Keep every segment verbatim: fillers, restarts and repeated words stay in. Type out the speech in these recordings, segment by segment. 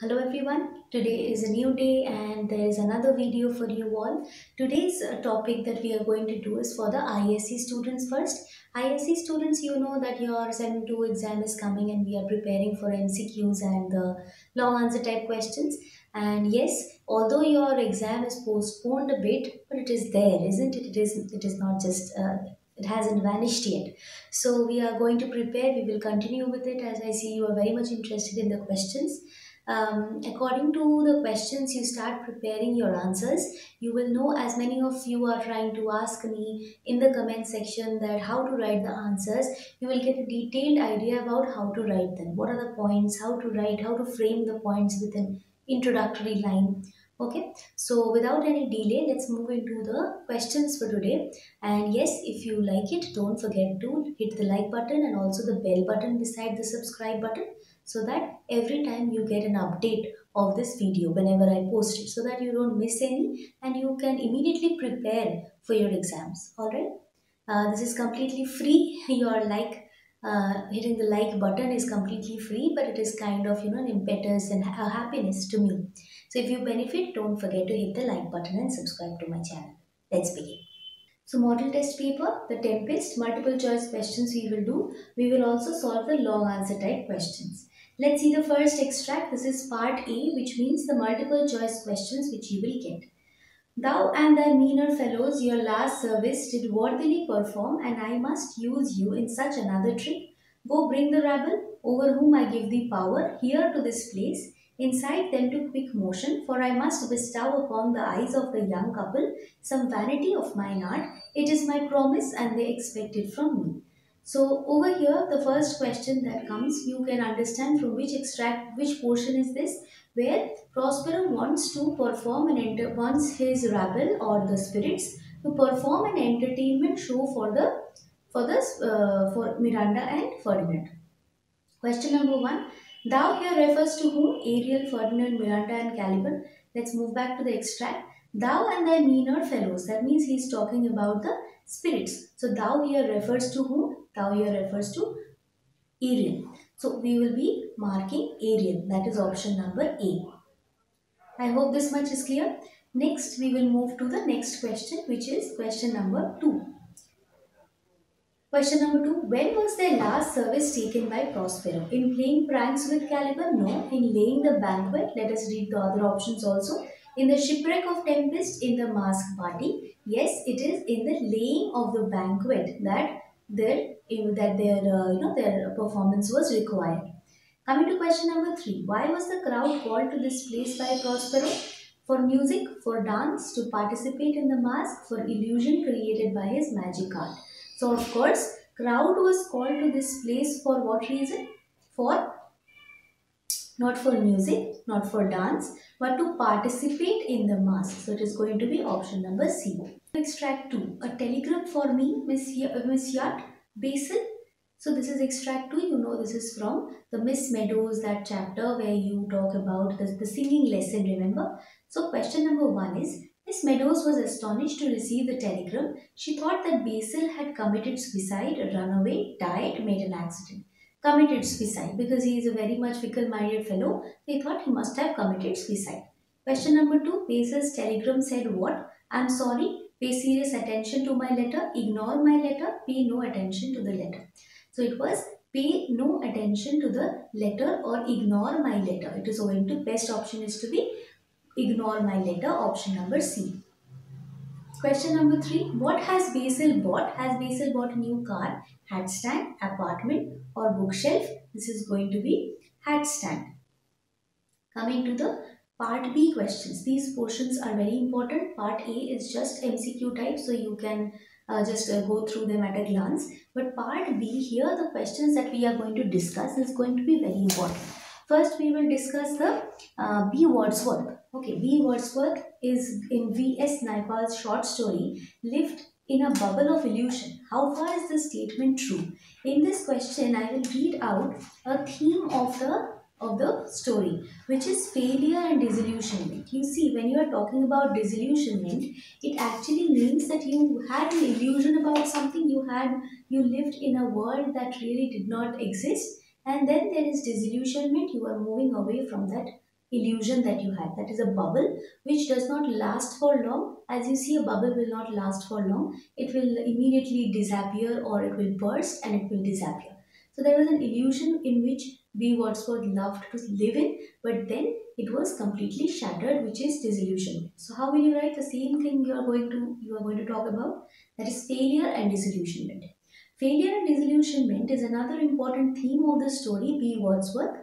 Hello everyone, today is a new day and there is another video for you all. Today's uh, topic that we are going to do is for the I S C students first. I S C students, you know that your seven two exam is coming and we are preparing for M C Qs and the long answer type questions. And yes, although your exam is postponed a bit, but it is there, isn't it? It is, it is not just... Uh, It hasn't vanished yet. So we are going to prepare. We will continue with it as I see you are very much interested in the questions. Um, according to the questions, you start preparing your answers. You will know, as many of you are trying to ask me in the comment section, that how to write the answers. You will get a detailed idea about how to write them. What are the points, how to write, how to frame the points with an introductory line. Okay, so without any delay, let's move into the questions for today. And yes, if you like it, don't forget to hit the like button and also the bell button beside the subscribe button, so that every time you get an update of this video whenever I post it, so that you don't miss any and you can immediately prepare for your exams. Alright, uh, this is completely free. Your like Uh, hitting the like button is completely free, but it is kind of, you know, an impetus and a happiness to me. So if you benefit, don't forget to hit the like button and subscribe to my channel. Let's begin. So model test paper, The Tempest, multiple choice questions we will do. We will also solve the long answer type questions. Let's see the first extract. This is part A, which means the multiple choice questions which you will get. Thou and thy meaner fellows your last service did worthily perform, and I must use you in such another trick. Go bring the rabble, over whom I give thee power, here to this place, incite them to quick motion, for I must bestow upon the eyes of the young couple some vanity of mine art. It is my promise, and they expect it from me. So over here, the first question that comes, you can understand from which extract, which portion is this, where Prospero wants to perform and enter, wants his rabble or the spirits to perform an entertainment show for the for the uh, for Miranda and Ferdinand. Question number one, thou here refers to whom? Ariel, Ferdinand, Miranda, and Caliban. Let's move back to the extract. Thou and thy meaner fellows. That means he's talking about the spirits. So thou here refers to whom? Thou here refers to Ariel. So we will be marking Ariel. That is option number A. I hope this much is clear. Next, we will move to the next question, which is question number two. Question number two. When was their last service taken by Prospero? In playing pranks with Caliban? No. In laying the banquet? Let us read the other options also. In the shipwreck of Tempest? In the mask party? Yes, it is in the laying of the banquet that their that their uh, you know their performance was required. Coming to question number three, why was the crowd called to this place by Prospero? For music, for dance, to participate in the mask, for illusion created by his magic art. So of course, crowd was called to this place for what reason? For not for music, not for dance, but to participate in the mask. So it is going to be option number C. Extract two, a telegram for me, Miss Miss Yacht, Basil. So this is extract two. You know this is from the Miss Meadows, that chapter where you talk about the, the singing lesson, remember? So question number one is, Miss Meadows was astonished to receive the telegram. She thought that Basil had committed suicide, run away, died, made an accident. Committed suicide, because he is a very much fickle-minded fellow. They thought he must have committed suicide. Question number two, Basil's telegram said what? I'm sorry. Pay serious attention to my letter, ignore my letter, pay no attention to the letter. So it was pay no attention to the letter or ignore my letter. It is owing to best option is to be ignore my letter, option number C. Question number three, what has Basil bought? Has Basil bought a new car, hat stand, apartment, or bookshelf? This is going to be hat stand. Coming to the Part B questions. These portions are very important. Part A is just M C Q type, so you can uh, just uh, go through them at a glance. But part B here, the questions that we are going to discuss is going to be very important. First, we will discuss the uh, B Wordsworth. Okay, B Wordsworth is in V S Naipaul's short story, lived in a bubble of illusion. How far is this statement true? In this question, I will read out a theme of the of the story, which is failure and disillusionment. You see, when you are talking about disillusionment, it actually means that you had an illusion about something, you had, you lived in a world that really did not exist, and then there is disillusionment, you are moving away from that illusion that you had. That is a bubble which does not last for long. As you see, a bubble will not last for long. It will immediately disappear, or it will burst and it will disappear. So there was an illusion in which B Wordsworth loved to live in, but then it was completely shattered, which is disillusionment. So how will you write the same thing you are going to you are going to talk about? That is failure and disillusionment. Failure and disillusionment is another important theme of the story. B Wordsworth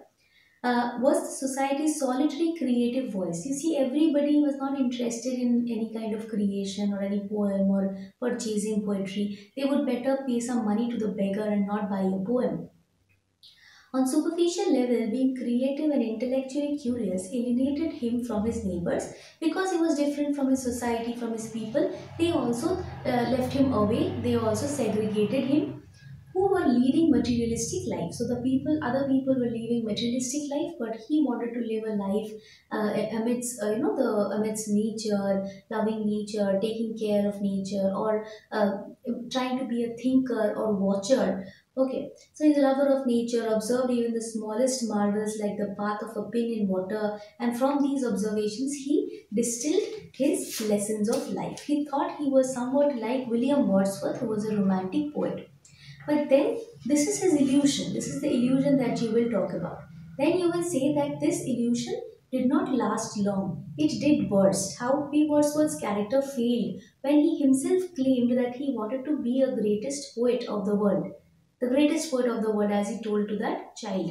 Uh, was society's solitary creative voice. You see, everybody was not interested in any kind of creation or any poem or purchasing poetry. They would better pay some money to the beggar and not buy a poem. On superficial level, being creative and intellectually curious alienated him from his neighbors because he was different from his society, from his people. They also uh, left him away. They also segregated him. Who were leading materialistic life. So the people, other people were living materialistic life, but he wanted to live a life uh, amidst, uh, you know, the amidst nature, loving nature, taking care of nature, or uh, trying to be a thinker or watcher. Okay, so he's a lover of nature, observed even the smallest marvels like the path of a pin in water, and from these observations he distilled his lessons of life. He thought he was somewhat like William Wordsworth, who was a romantic poet. But then, this is his illusion. This is the illusion that you will talk about. Then you will say that this illusion did not last long. It did burst. How B Wordsworth's character failed when he himself claimed that he wanted to be a greatest poet of the world. The greatest poet of the world, as he told to that child.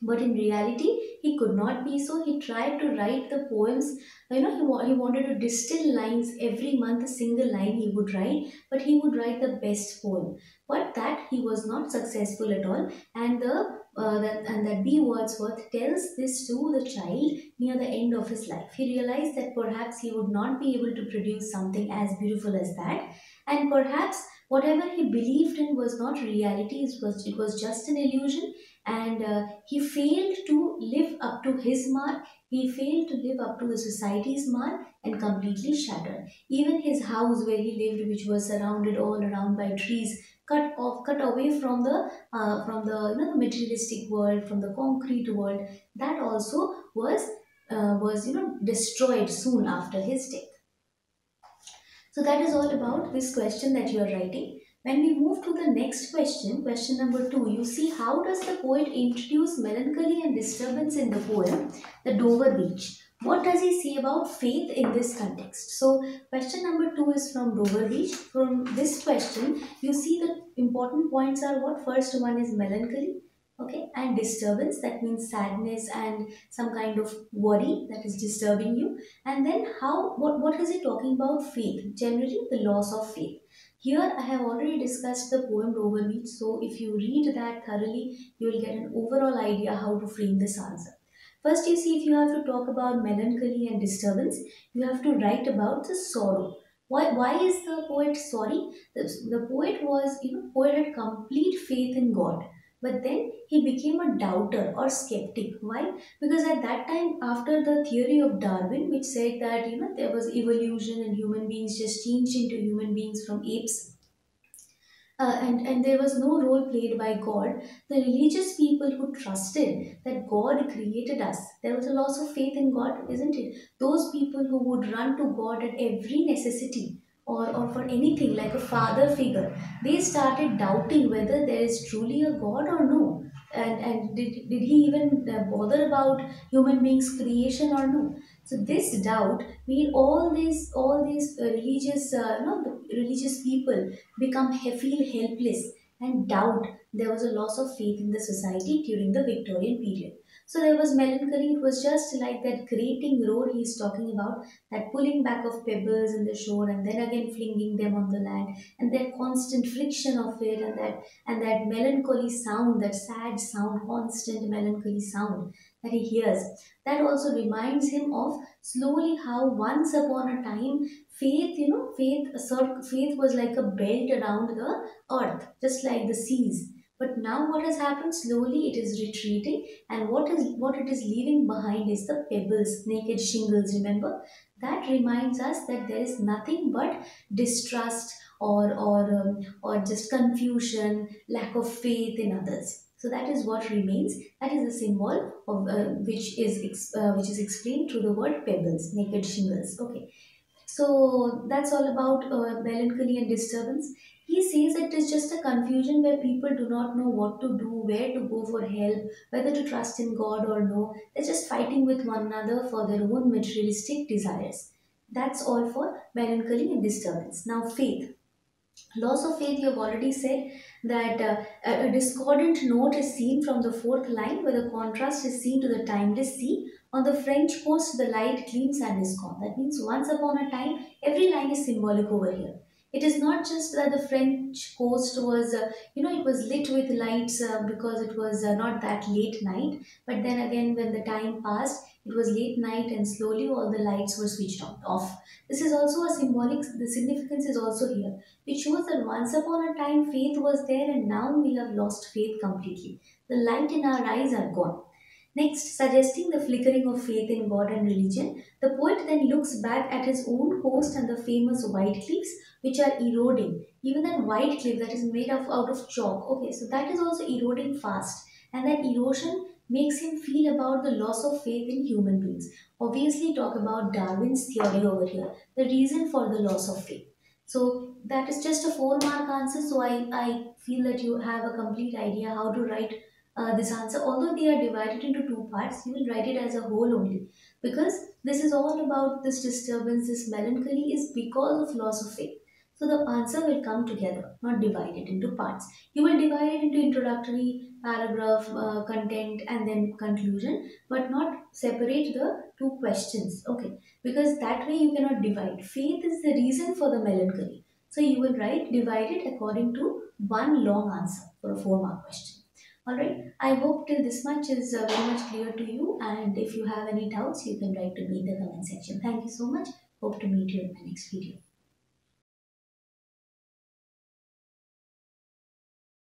But in reality, he could not be so. He tried to write the poems. You know, he, wa he wanted to distill lines every month, a single line he would write, but he would write the best poem. But that he was not successful at all, and the uh, that, and that B Wordsworth tells this to the child near the end of his life. He realized that perhaps he would not be able to produce something as beautiful as that, and perhaps whatever he believed in was not reality. It was it was just an illusion. And uh, he failed to live up to his mark, he failed to live up to the society's mark, and completely shattered. Even his house where he lived, which was surrounded all around by trees, cut off, cut away from the, uh, from the, you know, the materialistic world, from the concrete world, that also was, uh, was, you know, destroyed soon after his death. So that is all about this question that you are writing. When we move to the next question, question number two, you see how does the poet introduce melancholy and disturbance in the poem, The Dover Beach? What does he say about faith in this context? So, question number two is from Dover Beach. From this question, you see the important points are what? First one is melancholy, okay, and disturbance, that means sadness and some kind of worry that is disturbing you. And then how, what, what is he talking about faith? Generally, the loss of faith. Here I have already discussed the poem Dover Beach, so if you read that thoroughly, you will get an overall idea how to frame this answer. First, you see, if you have to talk about melancholy and disturbance, you have to write about the sorrow. Why, why is the poet sorry? The, the poet was, you know, poet had complete faith in God. But then he became a doubter or skeptic. Why? Because at that time, after the theory of Darwin, which said that, you know, there was evolution and human beings just changed into human beings from apes, uh, and, and there was no role played by God, the religious people who trusted that God created us, there was a loss of faith in God, isn't it? Those people who would run to God at every necessity, Or, or for anything like a father figure, they started doubting whether there is truly a God or no. And, and did, did he even bother about human beings' creation or no? So this doubt made all these all these religious uh, no, the religious people become feel helpless and doubt. There was a loss of faith in the society during the Victorian period. So there was melancholy. It was just like that grating roar he's talking about, that pulling back of pebbles in the shore and then again flinging them on the land, and that constant friction of it, and that and that melancholy sound, that sad sound, constant melancholy sound that he hears. That also reminds him of slowly how once upon a time faith, you know, faith, faith was like a belt around the earth, just like the seas. But now what has happened? Slowly it is retreating, and what is what it is leaving behind is the pebbles, naked shingles, remember? That reminds us that there is nothing but distrust or, or, um, or just confusion, lack of faith in others. So that is what remains. That is the symbol of uh, which is ex uh, which is explained through the word pebbles, naked shingles. Okay. So that's all about uh, melancholy and disturbance. He says that it is just a confusion where people do not know what to do, where to go for help, whether to trust in God or no. They're just fighting with one another for their own materialistic desires. That's all for melancholy and disturbance. Now faith. Loss of faith, you have already said that uh, a discordant note is seen from the fourth line where the contrast is seen to the timeless sea. On the French coast, the light gleams and is gone. That means once upon a time, every line is symbolic over here. It is not just that the French coast was, uh, you know, it was lit with lights uh, because it was uh, not that late night. But then again, when the time passed, it was late night and slowly all the lights were switched on, off. This is also a symbolic, the significance is also here. It shows that once upon a time, faith was there and now we have lost faith completely. The light in our eyes are gone. Next, suggesting the flickering of faith in God and religion, the poet then looks back at his own coast and the famous white cliffs which are eroding. Even that white cliff that is made of out of chalk, okay, so that is also eroding fast, and that erosion makes him feel about the loss of faith in human beings. Obviously, talk about Darwin's theory over here, the reason for the loss of faith. So that is just a four-mark answer, so I, I feel that you have a complete idea how to write Uh, this answer. Although they are divided into two parts, you will write it as a whole only, because this is all about this disturbance, this melancholy is because of loss of faith. So the answer will come together, not divided into parts. You will divide it into introductory, paragraph, uh, content and then conclusion, but not separate the two questions, okay, because that way you cannot divide. Faith is the reason for the melancholy. So you will write divided according to one long answer for a four-mark question. Alright, I hope till this much is uh, very much clear to you, and if you have any doubts, you can write to me in the comment section. Thank you so much. Hope to meet you in my next video.